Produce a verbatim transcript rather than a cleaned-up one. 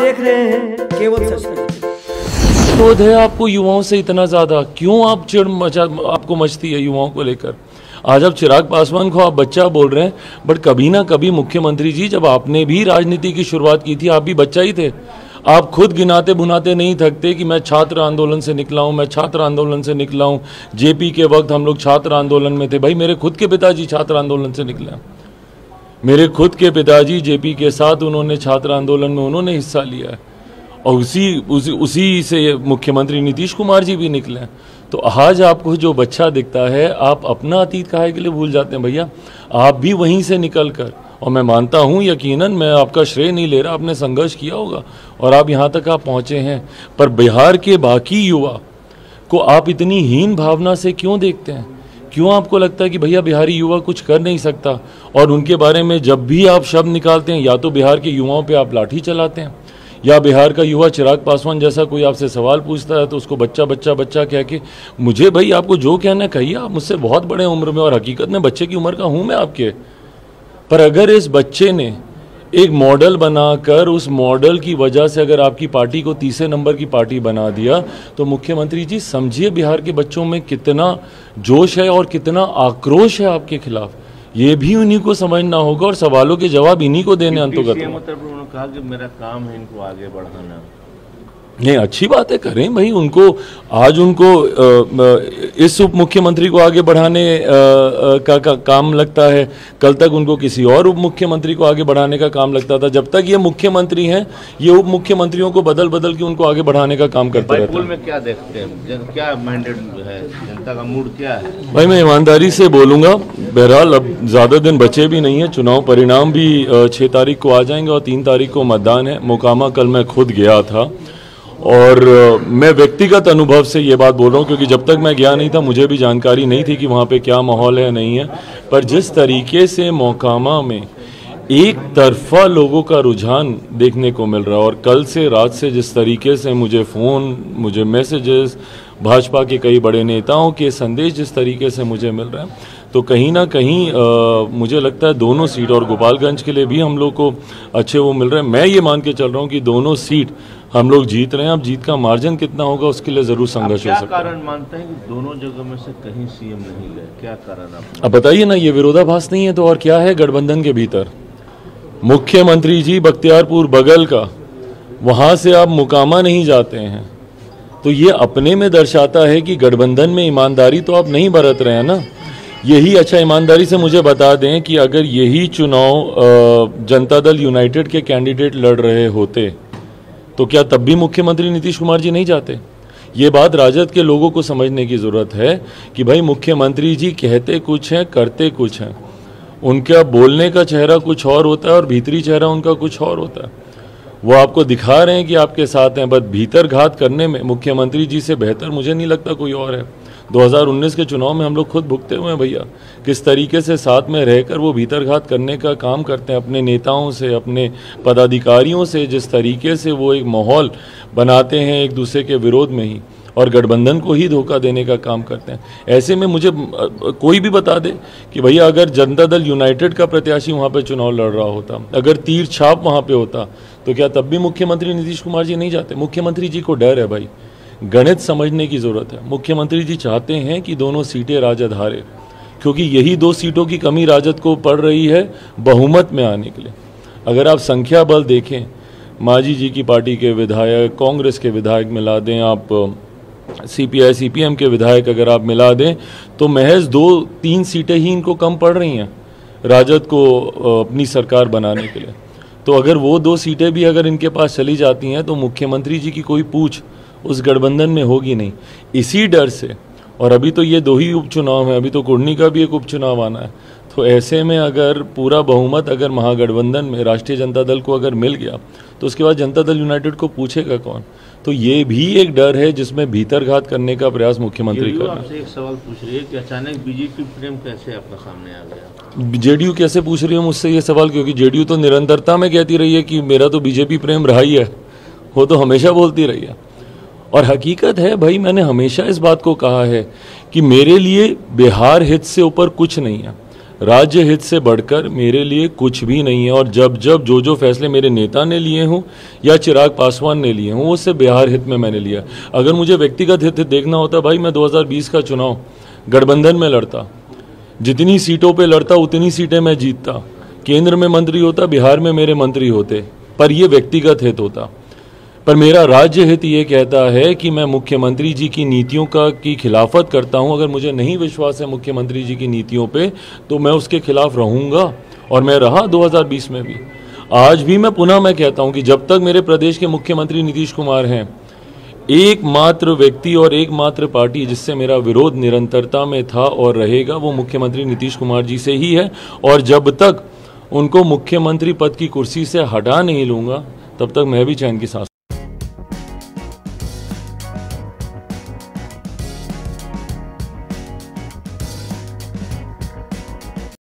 देख रहे हैं केवल सच। क्रोध है आपको युवाओं से इतना ज्यादा, क्यों आप चिड़ मचा आपको मचती है युवाओं को लेकर? आज आप चिराग पासवान को आप बच्चा बोल रहे हैं, बट कभी ना कभी मुख्यमंत्री जी, जब आपने भी राजनीति की शुरुआत की थी, आप भी बच्चा ही थे। आप खुद गिनाते भुनाते नहीं थकते कि मैं छात्र आंदोलन से निकला हूँ, मैं छात्र आंदोलन से निकला हूँ। जेपी के वक्त हम लोग छात्र आंदोलन में थे। भाई मेरे खुद के पिताजी छात्र आंदोलन से निकले हैं। मेरे खुद के पिताजी जेपी के साथ उन्होंने छात्र आंदोलन में उन्होंने हिस्सा लिया है, और उसी उसी उसी से मुख्यमंत्री नीतीश कुमार जी भी निकले हैं। तो आज आपको जो बच्चा दिखता है, आप अपना अतीत काहे के लिए भूल जाते हैं भैया? आप भी वहीं से निकल कर, और मैं मानता हूं यकीनन, मैं आपका श्रेय नहीं ले रहा, आपने संघर्ष किया होगा और आप यहां तक आप पहुंचे हैं, पर बिहार के बाकी युवा को आप इतनी हीन भावना से क्यों देखते हैं? क्यों आपको लगता है कि भैया बिहारी युवा कुछ कर नहीं सकता? और उनके बारे में जब भी आप शब्द निकालते हैं, या तो बिहार के युवाओं पर आप लाठी चलाते हैं, या बिहार का युवा चिराग पासवान जैसा कोई आपसे सवाल पूछता है तो उसको बच्चा बच्चा बच्चा कह के। मुझे भाई आपको जो कहना कहिए, आप मुझसे बहुत बड़े उम्र में, और हकीकत में बच्चे की उम्र का हूँ मैं आपके, पर अगर इस बच्चे ने एक मॉडल बनाकर उस मॉडल की वजह से अगर आपकी पार्टी को तीसरे नंबर की पार्टी बना दिया, तो मुख्यमंत्री जी समझिए बिहार के बच्चों में कितना जोश है और कितना आक्रोश है आपके खिलाफ। ये भी उन्हीं को समझना होगा और सवालों के जवाब इन्हीं को देने अंतर्गत। मतलब उन्होंने कहा कि मेरा काम है इनको आगे बढ़ाना। नहीं, अच्छी बात है, करें भाई। उनको आज उनको इस उप मुख्यमंत्री को आगे बढ़ाने का, का काम लगता है, कल तक उनको किसी और उप मुख्यमंत्री को आगे बढ़ाने का काम लगता था। जब तक ये मुख्यमंत्री हैं, ये उप मुख्यमंत्रियों को बदल बदल के उनको आगे बढ़ाने का काम करते रहते हैं। बाइपोल में क्या देखते हैं, क्या माइंडेड है जनता का, मूड क्या है? भाई मैं ईमानदारी से बोलूँगा, बहरहाल अब ज़्यादा दिन बचे भी नहीं है, चुनाव परिणाम भी छः तारीख को आ जाएंगे और तीन तारीख को मतदान है। मोकामा कल मैं खुद गया था, और मैं व्यक्तिगत अनुभव से ये बात बोल रहा हूँ, क्योंकि जब तक मैं गया नहीं था मुझे भी जानकारी नहीं थी कि वहाँ पे क्या माहौल है, नहीं है। पर जिस तरीके से मोकामा में एक तरफा लोगों का रुझान देखने को मिल रहा है, और कल से रात से जिस तरीके से मुझे फ़ोन, मुझे मैसेजेस, भाजपा के कई बड़े नेताओं के संदेश जिस तरीके से मुझे मिल रहे हैं, तो कहीं ना कहीं आ, मुझे लगता है दोनों सीट, और गोपालगंज के लिए भी हम लोग को अच्छे वो मिल रहे हैं। मैं ये मान के चल रहा हूँ कि दोनों सीट हम लोग जीत रहे हैं। अब जीत का मार्जिन कितना होगा उसके लिए जरूर संघर्ष हो सकता है। क्या कारण मानते हैं कि दोनों जगह में से कहीं सीएम नहीं गए, क्या कारण आप? अब बताइए ना, ये विरोधाभास नहीं है तो और क्या है? गठबंधन के भीतर मुख्यमंत्री जी बख्तियारपुर बगल का, वहाँ से आप मोकामा नहीं जाते हैं, तो ये अपने में दर्शाता है कि गठबंधन में ईमानदारी तो आप नहीं बरत रहे हैं ना। यही, अच्छा ईमानदारी से मुझे बता दें कि अगर यही चुनाव जनता दल यूनाइटेड के कैंडिडेट लड़ रहे होते तो क्या तब भी मुख्यमंत्री नीतीश कुमार जी नहीं जाते? ये बात राजद के लोगों को समझने की ज़रूरत है कि भाई मुख्यमंत्री जी कहते कुछ हैं, करते कुछ हैं। उनका बोलने का चेहरा कुछ और होता है और भीतरी चेहरा उनका कुछ और होता है। वो आपको दिखा रहे हैं कि आपके साथ हैं, बट भीतर घात करने में मुख्यमंत्री जी से बेहतर मुझे नहीं लगता कोई और है। दो हज़ार उन्नीस के चुनाव में हम लोग खुद भुगते हुए हैं भैया, किस तरीके से साथ में रहकर वो भीतरघात करने का काम करते हैं, अपने नेताओं से, अपने पदाधिकारियों से, जिस तरीके से वो एक माहौल बनाते हैं एक दूसरे के विरोध में ही, और गठबंधन को ही धोखा देने का काम करते हैं। ऐसे में मुझे कोई भी बता दे कि भैया अगर जनता दल यूनाइटेड का प्रत्याशी वहाँ पर चुनाव लड़ रहा होता, अगर तीर छाप वहाँ पर होता, तो क्या तब भी मुख्यमंत्री नीतीश कुमार जी नहीं जाते? मुख्यमंत्री जी को डर है भाई, गणित समझने की ज़रूरत है। मुख्यमंत्री जी चाहते हैं कि दोनों सीटें राजद हारे, क्योंकि यही दो सीटों की कमी राजद को पड़ रही है बहुमत में आने के लिए। अगर आप संख्या बल देखें, मांझी जी की पार्टी के विधायक, कांग्रेस के विधायक मिला दें आप, सीपीआई सीपीएम के विधायक अगर आप मिला दें, तो महज दो तीन सीटें ही इनको कम पड़ रही हैं राजद को अपनी सरकार बनाने के लिए। तो अगर वो दो सीटें भी अगर इनके पास चली जाती हैं, तो मुख्यमंत्री जी की कोई पूछ उस गठबंधन में होगी नहीं। इसी डर से, और अभी तो ये दो ही उपचुनाव हैं, अभी तो कुर्नी का भी एक उपचुनाव आना है, तो ऐसे में अगर पूरा बहुमत अगर महागठबंधन में राष्ट्रीय जनता दल को अगर मिल गया, तो उसके बाद जनता दल यूनाइटेड को पूछेगा कौन? तो ये भी एक डर है जिसमें भीतरघात करने का प्रयास मुख्यमंत्री कर रहा है। आपसे एक सवाल पूछ रही है कि अचानक बीजेपी प्रेम कैसे आपका सामने आ गया? जेडीयू कैसे पूछ रही है मुझसे ये सवाल, क्योंकि जेडीयू तो निरंतरता में कहती रही है कि मेरा तो बीजेपी प्रेम रहा ही है, वो तो हमेशा बोलती रही है। और हकीकत है भाई, मैंने हमेशा इस बात को कहा है कि मेरे लिए बिहार हित से ऊपर कुछ नहीं है। राज्य हित से बढ़कर मेरे लिए कुछ भी नहीं है। और जब जब जो जो फैसले मेरे नेता ने लिए हों या चिराग पासवान ने लिए हों, वो उससे बिहार हित में मैंने लिया। अगर मुझे व्यक्तिगत हित देखना होता भाई, मैं दो हज़ार बीस का चुनाव गठबंधन में लड़ता, जितनी सीटों पे लड़ता उतनी सीटें मैं जीतता, केंद्र में मंत्री होता, बिहार में मेरे मंत्री होते, पर ये व्यक्तिगत हित होता। पर मेरा राज्य हित ये कहता है कि मैं मुख्यमंत्री जी की नीतियों का की खिलाफत करता हूँ। अगर मुझे नहीं विश्वास है मुख्यमंत्री जी की नीतियों पे, तो मैं उसके खिलाफ रहूँगा, और मैं रहा दो हज़ार बीस में भी, आज भी। मैं पुनः मैं कहता हूँ कि जब तक मेरे प्रदेश के मुख्यमंत्री नीतीश कुमार हैं, एकमात्र व्यक्ति और एकमात्र पार्टी जिससे मेरा विरोध निरंतरता में था और रहेगा वो मुख्यमंत्री नीतीश कुमार जी से ही है। और जब तक उनको मुख्यमंत्री पद की कुर्सी से हटा नहीं लूँगा, तब तक मैं भी चैन की सांस